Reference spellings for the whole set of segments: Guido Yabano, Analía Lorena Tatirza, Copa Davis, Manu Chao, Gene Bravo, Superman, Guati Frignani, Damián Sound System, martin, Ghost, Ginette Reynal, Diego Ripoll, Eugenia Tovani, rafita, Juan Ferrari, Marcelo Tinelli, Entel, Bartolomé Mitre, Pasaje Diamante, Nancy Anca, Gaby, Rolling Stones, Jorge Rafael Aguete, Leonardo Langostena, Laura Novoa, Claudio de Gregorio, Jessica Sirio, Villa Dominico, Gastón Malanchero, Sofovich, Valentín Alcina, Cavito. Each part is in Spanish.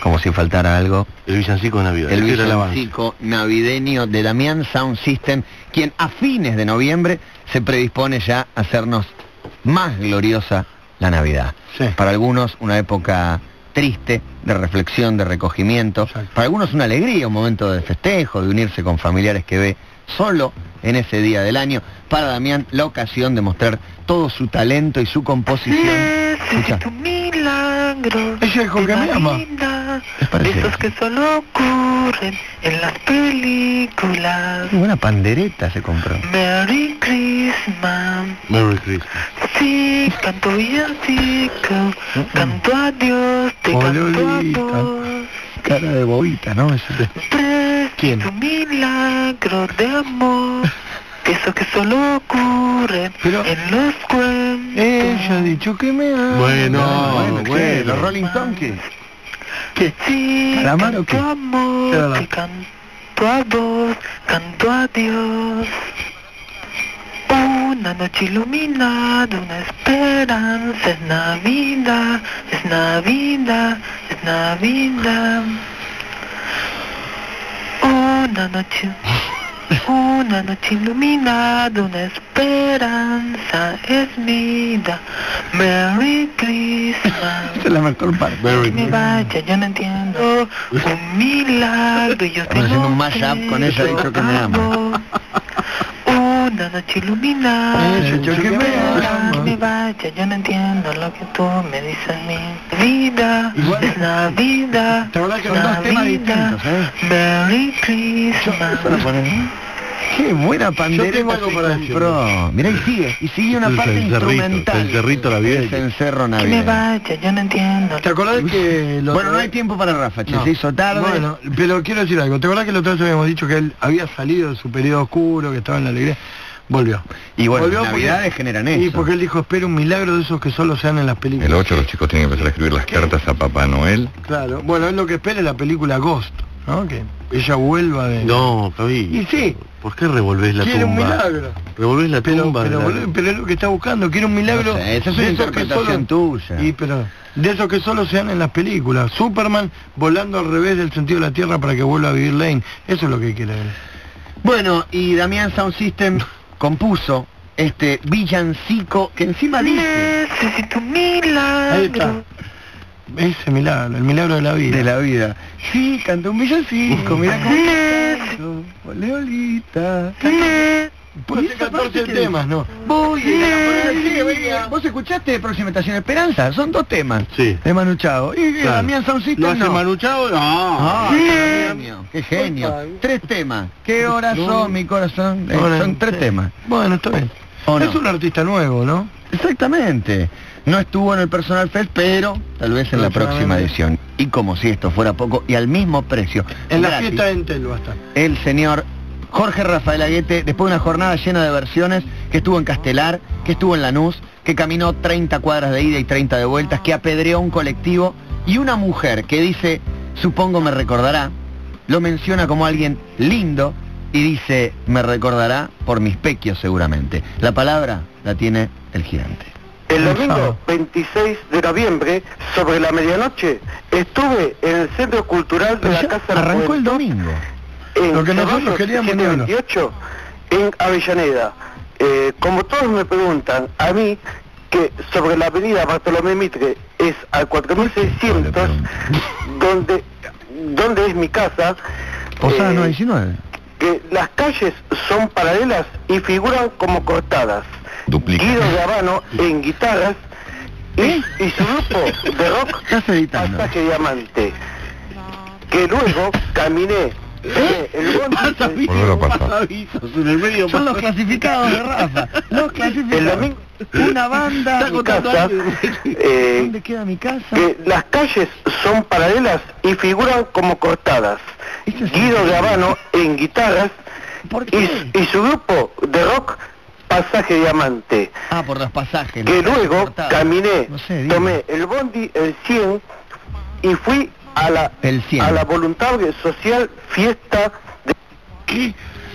como si faltara algo. El villancico navideño. El villancico navideño de Damián Sound System, quien a fines de noviembre se predispone ya a hacernos más gloriosa la Navidad. Sí. Para algunos una época triste, de reflexión, de recogimiento. Exacto. Para algunos una alegría, un momento de festejo, de unirse con familiares que ve solo en ese día del año. Para Damián, la ocasión de mostrar todo su talento y su composición. Escucha. Es el que me ama. Esos que solo ocurren en las películas. Qué buena pandereta se compró. Merry Christmas. Merry Christmas. Sí, canto villancico, canto a Dios, te canto a vos. Cara de bobita, ¿no? ¿Quién? Un milagro de amor. Eso que solo ocurre pero en los cuentos. Ella ha dicho que me ama. Bueno, Rolling Stones, ¿qué? Sí, ¿Calamar o qué? Amor, que canto a vos, canto a Dios. Una noche iluminada, una esperanza. Es Navidad, es Navidad, es Navidad. Una noche... Una noche iluminada, una esperanza es vida. Merry Christmas. Esa es la mejor parte. Que me vaya, yo no entiendo. Un milagro y yo te lo pido. Un mashup con ella, dicho que me ama. Una noche iluminada, me vaya, yo no entiendo lo que tú me dices a mí. Vida, igual, es Navidad, te verdad que son dos temas distintos, ¿eh? Merry Christmas. Qué buena pandereta. Yo tengo algo para decir. Mirá, y sigue una parte instrumental. El cerrito navideño. El cencerro navideño. Que me vaya, yo no entiendo. ¿Te acordás que... Bueno, no hay tiempo para Rafa, che, se hizo tarde. Bueno, pero quiero decir algo. ¿Te acordás que el otro día habíamos dicho que él había salido de su periodo oscuro, que estaba en la alegría? Volvió. Y bueno, volvió Navidades porque, generan eso. Y porque él dijo, espera un milagro de esos que solo sean en las películas. El 8 los chicos tienen que empezar a escribir las cartas a Papá Noel. Claro, bueno, él lo que espera es la película Ghost, ¿no? Que ella vuelva de... No, Javi. Y sí. ¿Por qué revolvés la tumba? Quiere un milagro. Revolvés la tumba. Pero es lo que está buscando, quiere un milagro. O sea, esa es una interpretación tuya. Y, pero, de esos que solo sean en las películas. Superman volando al revés del sentido de la Tierra para que vuelva a vivir Lane. Eso es lo que quiere él. Bueno, y Damián Sound System compuso este villancico que encima dice... Necesito un milagro. Ahí está. Ese milagro, el milagro de la vida. De la vida. Sí, canta un villancico, mirá cómo... Oleolita. Puede ser 14 temas, ¿no? Voy a... Vos escuchaste Aproximación Esperanza, son dos temas. Sí. De Manu Chao. Y Damián Sound System, ¿no? ¿Lo hace Manu Chao? No. Qué genio. Tres temas. Qué corazón, mi corazón. Son tres temas. Bueno, está bien. Es un artista nuevo, ¿no? Exactamente. No estuvo en el Personal Fest, pero tal vez en la próxima edición. Y como si esto fuera poco, y al mismo precio. En la fiesta de Entel va a estar. El señor Jorge Rafael Aguete, después de una jornada llena de versiones, que estuvo en Castelar, que estuvo en Lanús, que caminó 30 cuadras de ida y 30 de vueltas, que apedreó un colectivo, y una mujer que dice, supongo me recordará, lo menciona como alguien lindo, y dice, me recordará por mis pequios seguramente. La palabra la tiene el gigante. El domingo 26 de noviembre, sobre la medianoche, estuve en el Centro Cultural de la Casa de Arrancó el domingo. Lo que nosotros queríamos, 28 en Avellaneda. Como todos me preguntan, a mí, que sobre la avenida Bartolomé Mitre es al 4600, donde es mi casa. Posada 919. Que las calles son paralelas y figuran como cortadas. Duplica. Guido Yabano en guitarras y su grupo de rock Pasaje Diamante, que luego caminé el bondi. Son los clasificados de Rafa. Los clasificados. Una banda. Mi casa, ¿dónde queda mi casa? Que las calles son paralelas y figuran como cortadas. Guido Yabano en guitarras y su grupo de rock Pasaje Diamante. Ah, por los pasajes. Que luego caminé, no sé, tomé el bondi, el 100, y fui a la voluntad social fiesta de... ¿Qué?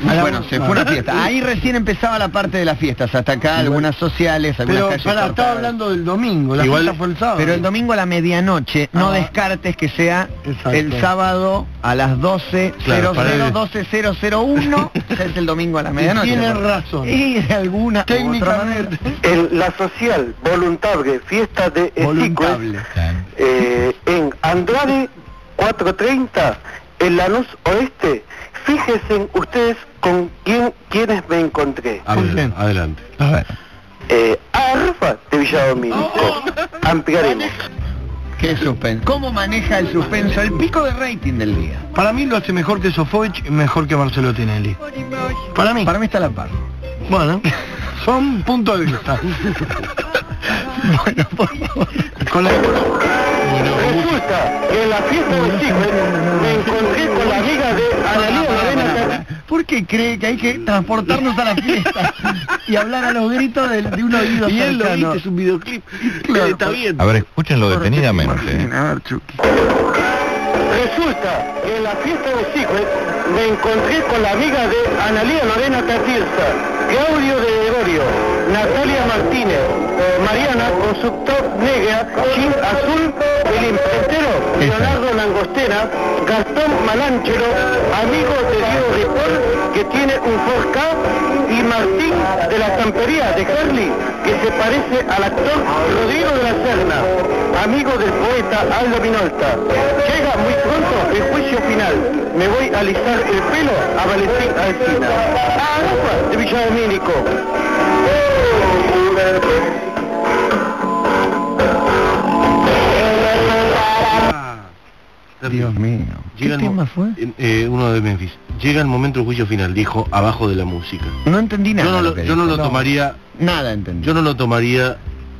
Bueno, se fue una fiesta. Ahí recién empezaba la parte de las fiestas. Hasta acá, algunas sociales, algunas calles. Pero estaba hablando del domingo, la fiesta fue el sábado. Pero el domingo a la medianoche, no descartes que sea el sábado a las 12:00, 12:001, es el domingo a la medianoche. Tienes razón. Y de alguna otra manera. La social, voluntable, fiesta de Voluntable. En Andrade 430, en Lanús Oeste. Fíjense ustedes con quiénes me encontré. Adelante. A ver. Arfa de Villa Domínico. Ampliaremos. Qué suspenso. ¿Cómo maneja el suspenso? El pico de rating del día. Para mí lo hace mejor que Sofovich y mejor que Marcelo Tinelli. Para mí está a la par. Bueno, son puntos de vista. Bueno, por favor. Con la... Resulta que en la fiesta de chicos me encontré con la amiga de Analía Morena. ¿Por qué cree que hay que transportarnos a la fiesta y hablar a los gritos de un oído? Y él lo viste, es un videoclip. Claro, está bien. A ver, escúchenlo detenidamente. Resulta que en la fiesta de chicos me encontré con la amiga de Analía Lorena Tatirza, Claudio de Gregorio, Natalia Martínez, Mariana con su top negra, jean azul, el imprentero Leonardo Langostena, Gastón Malanchero, amigo de Diego Ripoll, que tiene un 4K, y Martín de la Estampería de Carly, que se parece al actor Rodrigo de la Serna, amigo del poeta Aldo Vinolta. Llega muy pronto el juicio final. Me voy a alisar el pelo a Valentín Alcina. A Arapa de Villa Domínico. Dios mío. ¿Qué tema fue? Uno de Memphis. Llega el momento del juicio final, dijo, abajo de la música. No entendí nada. Yo no lo tomaría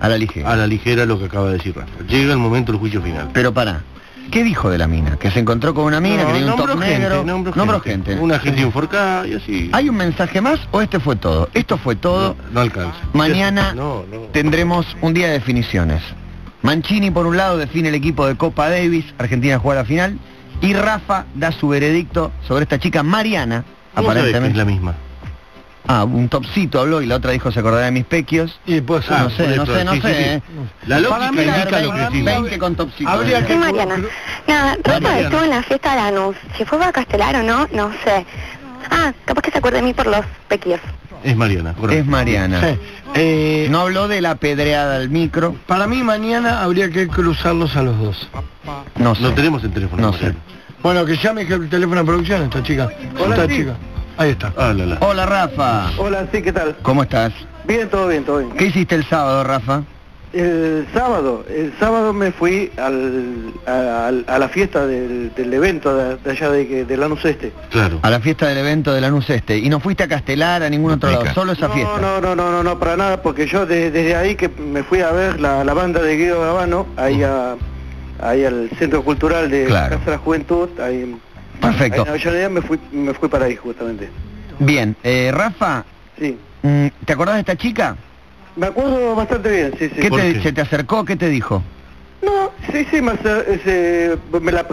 a la ligera. A la ligera lo que acaba de decir Rafa. Llega el momento del juicio final. Pero pará. ¿Qué dijo de la mina? Que se encontró con una mina, que tenía un top negro. Nombró gente. Una gente enforcada y así. ¿Hay un mensaje más o este fue todo? Esto fue todo. No alcanza. Mañana tendremos un día de definiciones. Mancini, por un lado, define el equipo de Copa Davis. Argentina juega la final. Y Rafa da su veredicto sobre esta chica Mariana. Aparentemente es la misma. Ah, un topcito habló y la otra dijo se acordará de mis pequios. Y pues, no sé. La lógica indica lo que sí. 20 con topcito. Habría que Mariana. Nada, Rafa estuvo en la fiesta de Lanús. Si fue a Castelar o no, no sé. Ah, capaz que se acuerde de mí por los pequios. Es Mariana. Es Mariana. Sí. No habló de la pedreada al micro. Para mí mañana habría que cruzarlos a los dos. No sé. No tenemos el teléfono. No sé. Bueno, que llame el teléfono de producción esta chica. Hola, esta chica. Ahí está. Hola, Rafa. Hola, sí, ¿qué tal? ¿Cómo estás? Bien, todo bien, todo bien. ¿Qué hiciste el sábado, Rafa? El sábado me fui a la fiesta del evento de allá de Lanús Este. Claro. A la fiesta del evento de Lanús Este. ¿Y no fuiste a Castelar, a ningún otro lado? Solo esa fiesta. No, para nada, porque yo desde ahí que me fui a ver la banda de Guido Yabano, ahí al Centro Cultural de Casa de la Juventud, ahí en... Perfecto. En Avellaneda me fui para ahí justamente. Bien, Rafa. Sí. ¿Te acordás de esta chica? Me acuerdo bastante bien, sí, sí. ¿Se te acercó? ¿Qué te dijo? No, sí, me la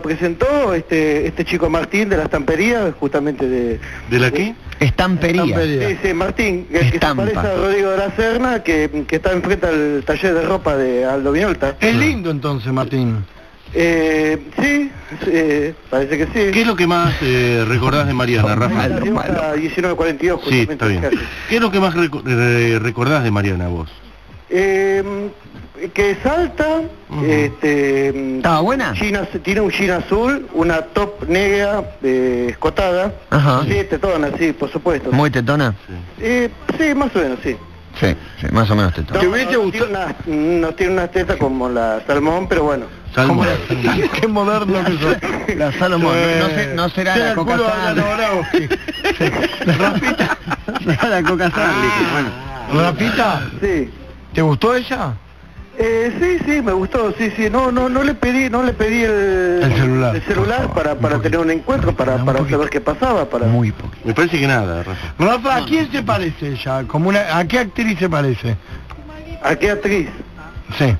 presentó este chico Martín de la Estampería, justamente de... ¿De la qué? Estampería. Sí, Martín, el que se parece a Rodrigo de la Serna, que está enfrente al taller de ropa de Aldo Vinolta. Es lindo entonces, Martín. Sí, parece que sí. ¿Qué es lo que más recordás de Mariana, Rafa? 1942, sí, está bien. ¿Qué es lo que más recordás de Mariana vos? Que salta, ¿estaba buena? Tiene un jean azul, una top negra escotada. Ajá. Sí, tetona, sí, por supuesto. ¿Muy tetona? Sí, sí, más o menos, sí. Sí, más o menos tetona. Tiene unas tetas como la salmón, pero bueno. Salmón. Qué moderno que son. La Salomón. No será la Coca Sandy. Rafita. Será la Coca Sandy. Rafita. Sí. ¿Te gustó ella? Sí, me gustó, sí. No le pedí el celular para tener un encuentro, para saber qué pasaba, para... Muy poquito. Me parece que nada, Rafa. Rafa, ¿a quién se parece ella? ¿A qué actriz se parece? ¿A qué actriz? Sí.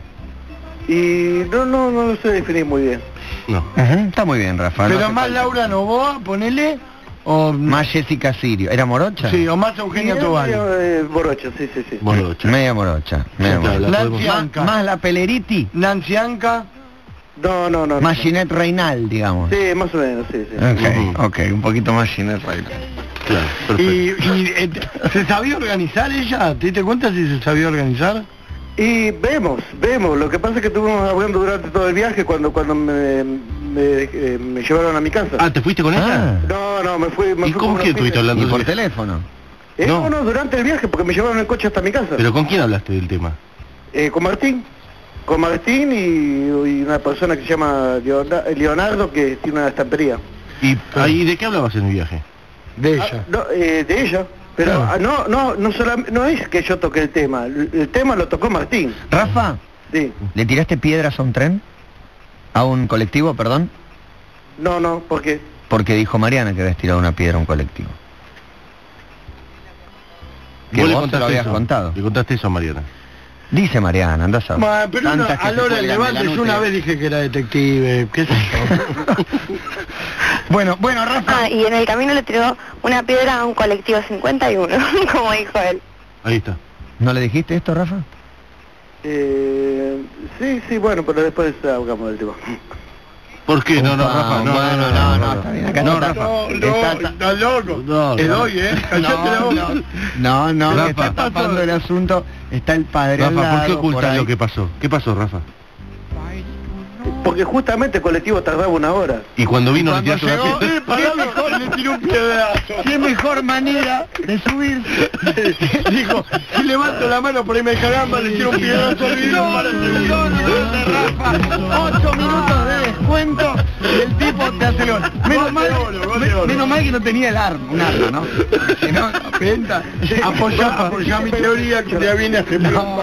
Y no lo sé definir muy bien. No. Ajá, está muy bien, Rafa. Pero no más Laura Novoa, ponele. O más Jessica Sirio. ¿Era morocha? Sí, o más Eugenia Tovani. Morocha, sí, sí, sí. Morocha. Media morocha. Media morocha. Más la Peleriti. Nancy Anca. No, no, no. Más Ginette Reynal, digamos. Sí, más o menos, sí, sí. Ok, ok, un poquito más Ginette Reynal. Claro, perfecto. ¿Y se sabía organizar ella? ¿Te diste cuenta si se sabía organizar? Y vemos, lo que pasa es que estuvimos hablando durante todo el viaje cuando me llevaron a mi casa. Ah, ¿te fuiste con ella? No, no, me fui. ¿Y cómo que estuviste hablando? ¿Y por teléfono? No, no, durante el viaje, porque me llevaron el coche hasta mi casa. ¿Pero con quién hablaste del tema? Con Martín. Con Martín y una persona que se llama Leonardo, que tiene una estampería. ¿Y de qué hablabas en el viaje? De ella. No, de ella. Pero no es que yo toqué el tema. El tema lo tocó Martín. Rafa, sí. ¿Le tiraste piedras a un tren? ¿A un colectivo, perdón? No, no, ¿por qué? Porque dijo Mariana que habías tirado una piedra a un colectivo. Que vos te lo habías contado. Le contaste eso a Mariana. Dice Mariana, andás a... Bueno, pero a la hora del debate yo una vez dije que era detective, qué sé yo. bueno, Rafa... Ah, y en el camino le tiró una piedra a un colectivo 51, como dijo él. Ahí está. ¿No le dijiste esto, Rafa? Sí, bueno, pero después hablamos del tema. ¿Por qué? No, no, Rafa, no, está bien, acá no, Rafa. No, loco, te doy, No, está tapando el asunto, está el padre Rafa, al lado. ¿Por qué ocultas lo que pasó? ¿Qué pasó, Rafa? Porque justamente el colectivo tardaba una hora. Y cuando vino y cuando llegó, una piedra. Mejor le tiró un piedrazo. Qué mejor manera de subirse. Dijo, si levanto la mano por ahí me caramba, le tiró un piedrazo al vidrio. Rafa, 8 minutos de descuento y el tipo te hace gol. Menos mal que no tenía el arma, un arma, ¿no? Si no, apoyá mi teoría que ya viene a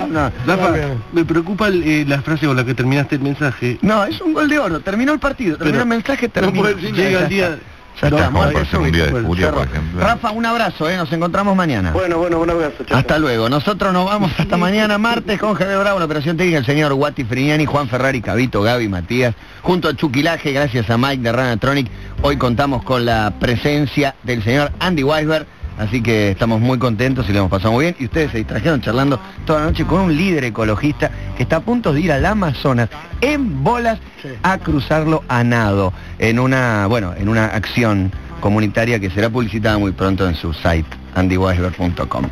no. Rafa, me preocupa la frase con la que terminaste el mensaje. No, es un gol de oro, terminó el partido, terminó el mensaje, terminó. Llega el día... Rafa, un abrazo, nos encontramos mañana. Bueno, un abrazo. Chao. Hasta luego, nosotros nos vamos hasta mañana martes con Gene Bravo, la operación técnica el señor Guati Frignani, Juan Ferrari, Cavito, Gaby, Matías, junto a Chuquilaje, gracias a Mike de Ranatronic. Hoy contamos con la presencia del señor Andy Weisberg, así que estamos muy contentos y le hemos pasado muy bien. Y ustedes se distrajeron charlando toda la noche con un líder ecologista que está a punto de ir al Amazonas en bolas a cruzarlo a nado en una acción comunitaria que será publicitada muy pronto en su site andyweisberg.com.